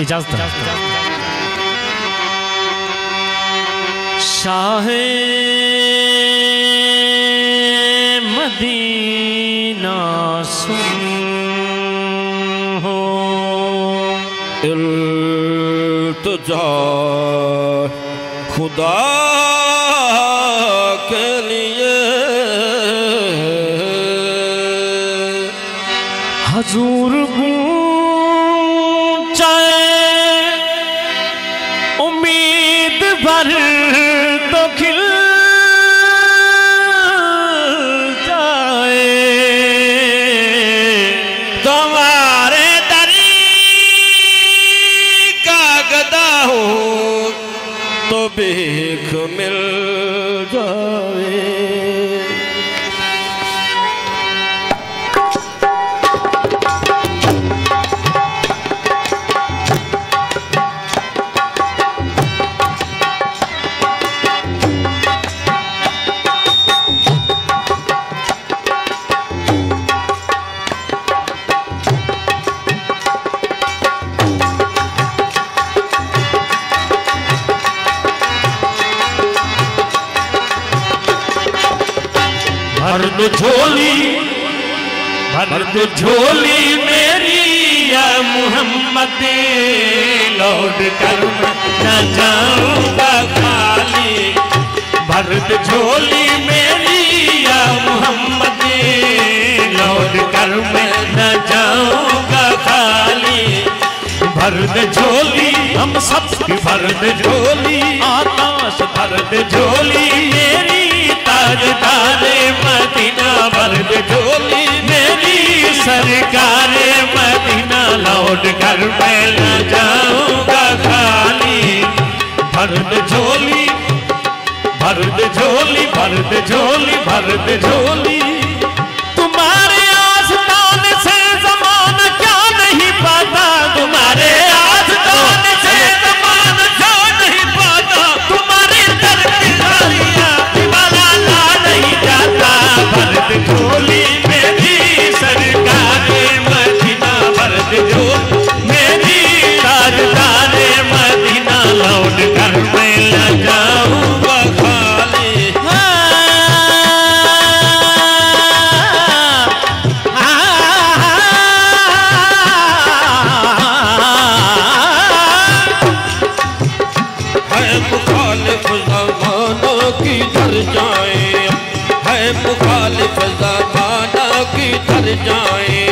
इजाजत। शाहे मदीना सुन हो इल्तिजा खुदा के लिए हजूर भर तो खिल जाए तुम्हारे दरी का गदा हो तो भीख मिल जाए। भर दो झोली, भर दो झोली मेरी या मोहम्मद लौट कर न जाऊंगा खाली। भर दो झोली मेरी या मोहम्मद लौट कर मैं न जाऊंगा खाली। भर दो झोली हम सब की भर दो झोली आकाश भर दो झोली मेरी ताजदारे मदीना। भर दो झोली मेरी सरकार मदीना लौट कर मैं न जाऊंगा खाली। भर दो झोली, भर दो झोली, भर दो झोली, भर दो झोली। तुम्हारे आस्तान से ज़माना क्या नहीं पाता, तुम्हारे आस्तान से ज़माना क्या नहीं पाता। तुम्हारे दर की खालिया नहीं जाता। भर दो झोली मेरी सरकार मदीना। भर दो झोली मेरी ताजदार मदीना लौट कर मैं न जाऊंगा खाली। है मुखालिफ ज़माना की डर जाए, मुखालिफ ज़माना की तर जाए।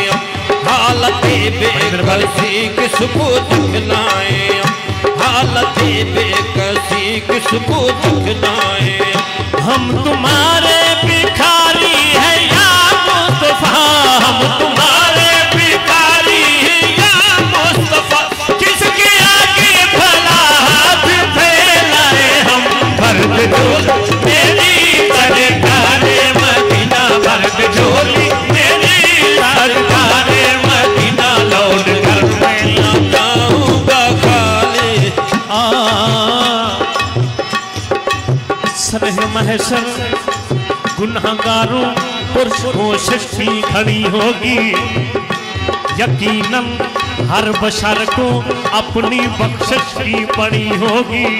हालते बेकसी सी किसको दिखलाए, हालते बेकसी किसको दिखलाए। हम तुम्हारे भिखारी है या मुस्तफा, हम तुम्हारे भिखारी है या मुस्तफा। किसके आगे भला हाथ फैलाए हम। भर दो झोली मेरी सरकार मदीना। भर दो झोली मेरी सरकार मदीना लौट कर मैं न जाऊंगा खाली। सरह महशर गुनहगारों पर कोशिश भी खड़ी होगी। यकीनन हर बशर को अपनी बख्शिश की पड़ी होगी।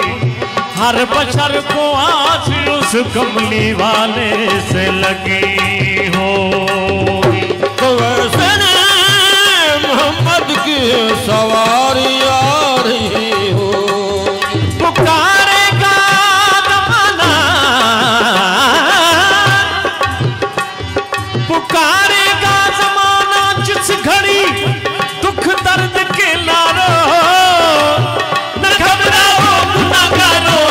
हर बशर को आज उस कमली वाले से लगी हो। तो वैसे मोहम्मद की सवारी आ रही हो। पुकारेगा जमाना, पुकारेगा जमाना जिस घड़ी दुख दर्द के लारो। न घबराओ गुनाहगारों,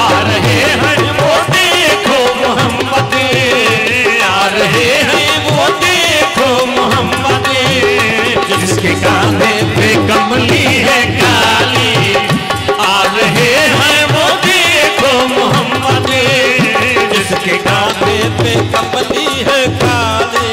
आ रहे हैं वो देखो मोहम्मद, आ रहे हैं वो देखो मोहम्मद। जिसके कांधे पे कमली है काली, आ रहे हैं वो देखो मोहम्मद। जिसके कांधे पे कमली है काली।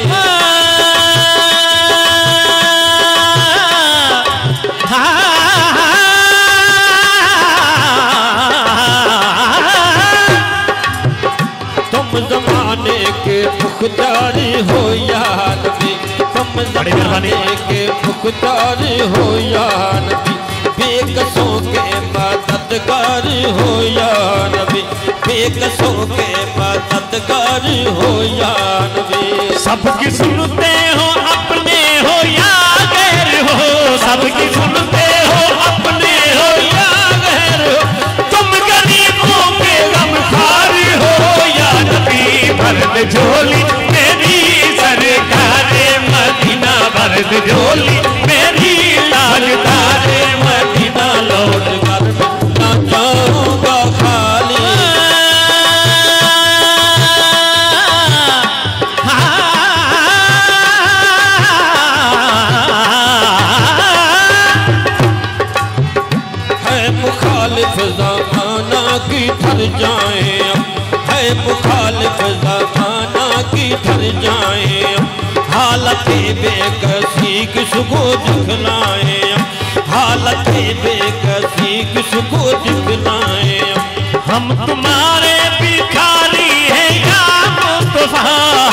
तुम जमाने के मुख्तारी हो या नबी, तुम बड़ी मेहरबानी के भुगतार हो या नबी, बेकसों के मददगार हो या नबी, बेकसों के मददगार हो या नबी। सबकी सुनते हो अपने हो या गैर हो, सबकी सुनते हो अपने हो या गैर हो, तुम गरीबों के गमखार हो या नबी। भर दे झोली मेरी सरकार मदीना, भर दे झोली मेरी लालदार मदीना, लौट कर ना जाऊंगा खाली। है मुखालिफ ज़माना की थर जाए, है मुखालिफ ज़माना की थर जाए, हालत बेकसी किसको दिखलाए, हालत बेकसी किसको दिखलाए। हम तुम्हारे भिखारी हैं या मुस्तफा,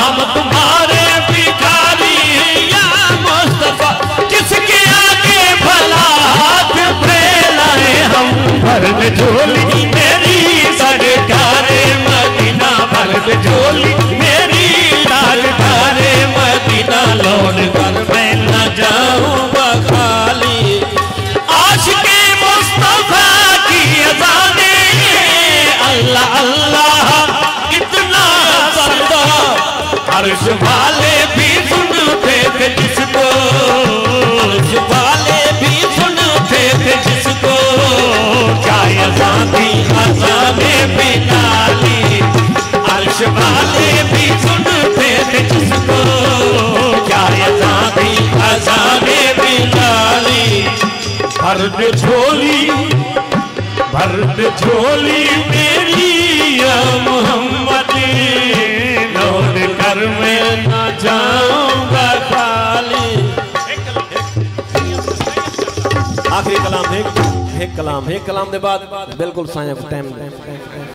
हम तुम्हारे भिखारी हैं या मुस्तफा, किसके आगे भला हाथ फैलाए। हम भर दे झोली मेरी सरकार मदीना, भर दे झोली मेरी लालदार मदीना, लौट कर मैं न जाऊंगा खाली। आशिके मुस्तफा की अजाने अल्लाह अल्लाह कितना सदा, अर्श वाले भी सुनते थे जिसको, अर्श वाले भी सुनते थे जिसको, क्या अजानी अजाने भी नाली, अर्श वाले भी सुनते थे जिसको, क्या अजानी अजाने भी नाली। भर दे झोली, भर दे झोली मेरी या मोहम्मद, लौट कर मैं ना जाऊंगा खाली। आखिरी कलाम है, एक कलाम है, कलाम के बाद बिल्कुल साया टाइम।